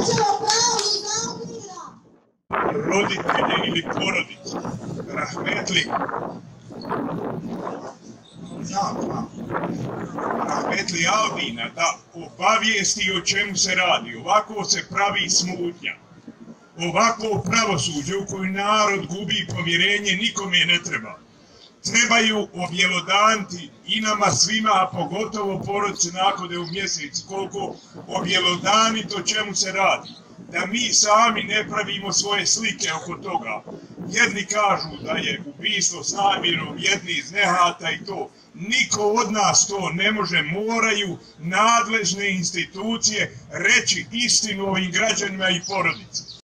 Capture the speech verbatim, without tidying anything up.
počelo pravo i zaoblira. Roditelje ili porodice, rahmetli, rahmetli Albina da obavijesti o čemu se radi. Ovako se pravi smutnja. Ovako pravosuđe u koju narod gubi povjerenje nikome ne treba. Trebaju objelodanti i nama svima, a pogotovo porodice nakode u mjesec, koliko objelodaniti o čemu se radi. Da mi sami ne pravimo svoje slike oko toga. Jedni kažu da je ubistvo s namjerom, jedni iz nehata i to. Niko od nas to ne može, moraju nadležne institucije reći istinu ovim građanima i porodici.